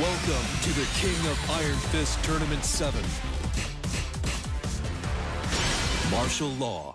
Welcome to the King of Iron Fist Tournament 7. Martial Law.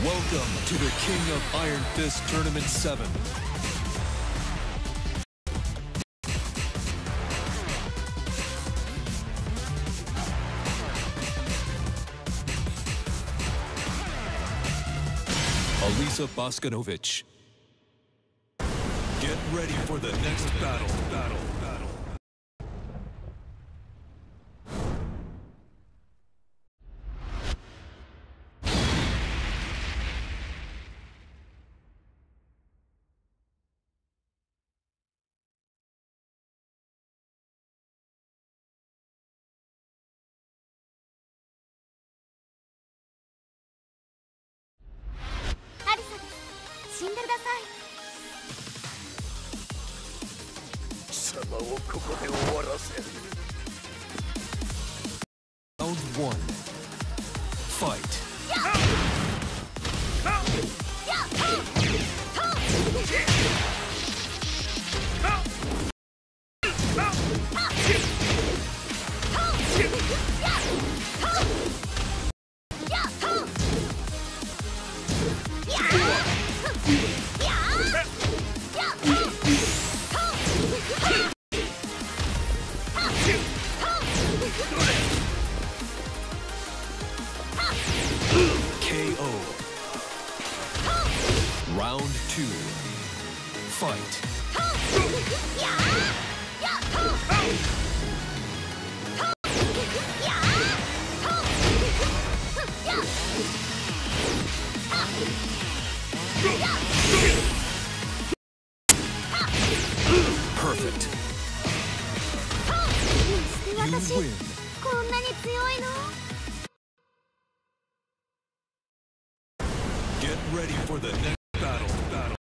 Welcome to the King of Iron Fist Tournament 7. Alisa Bosconovitch. Get ready for the next battle. Round 1. Fight. Round 2. Fight. Ready for the next battle.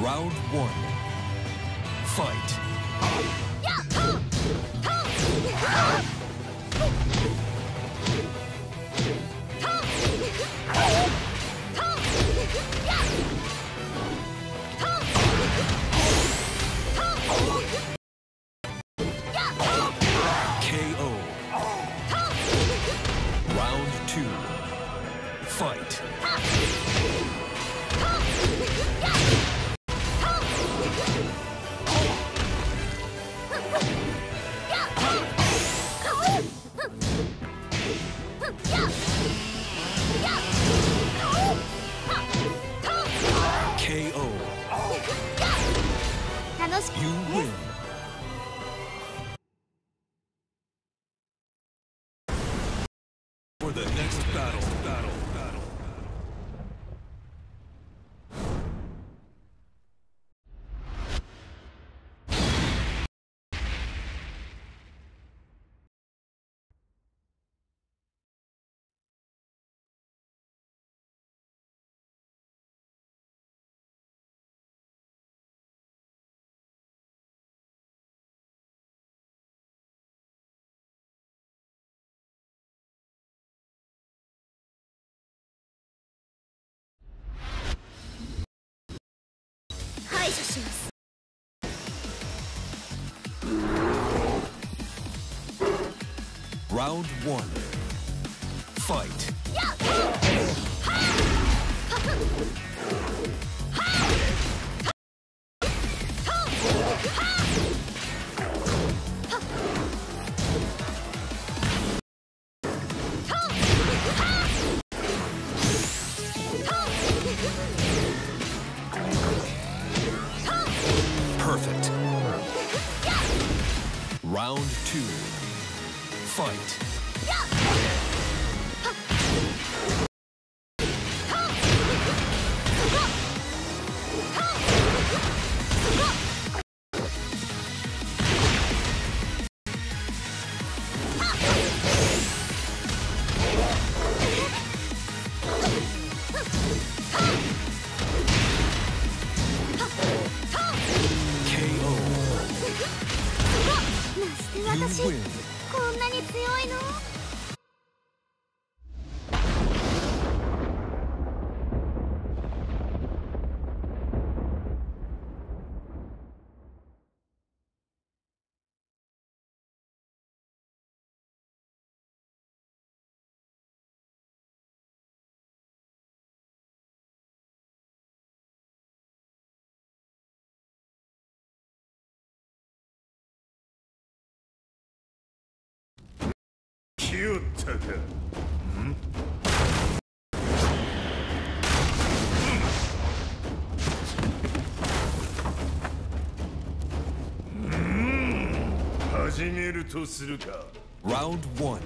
Round 1. Fight. Fight. You win. For the next battle. Round one. Fight. Perfect. Round two. Fight. You took it. Round one.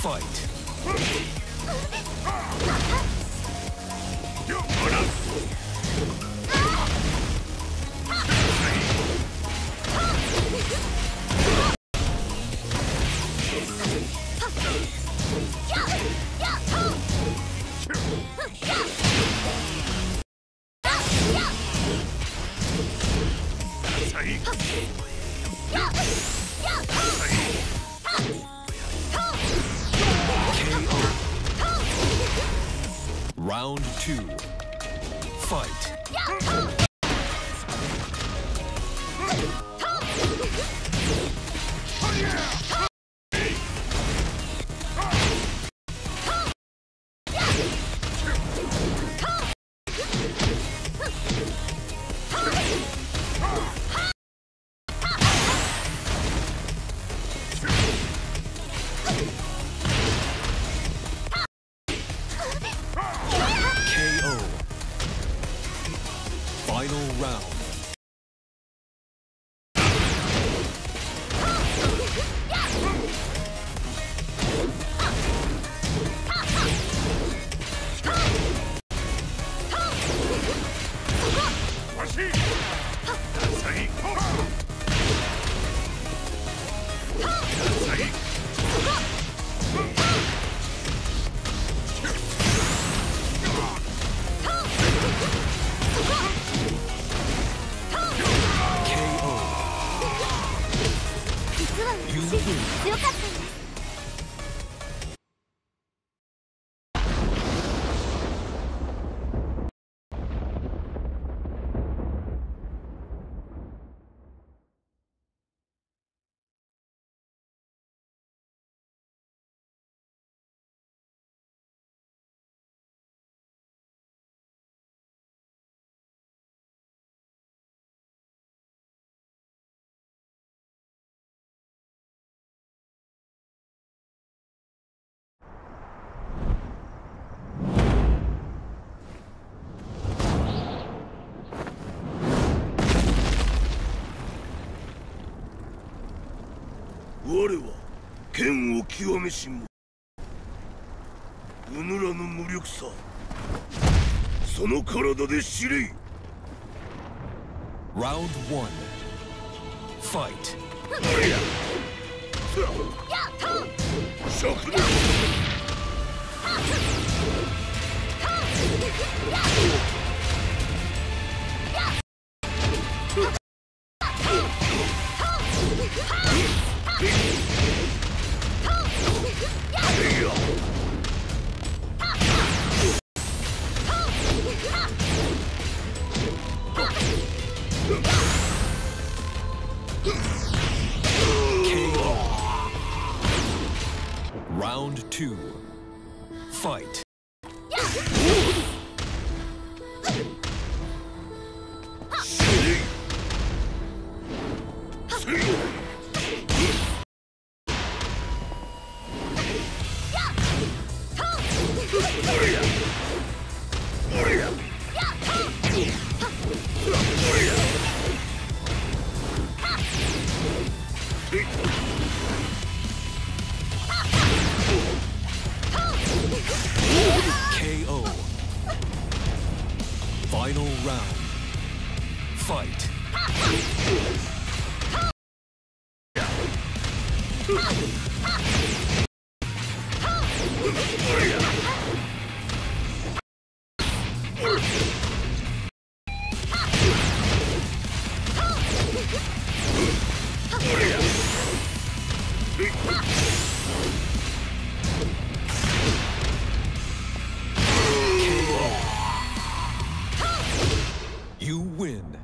Fight. Round two. Fight. Final round. 剣を極めしもうぬらの無力さ、その体で知れ。Round 1 Fight Round 2 Fight Final round. Fight. You win.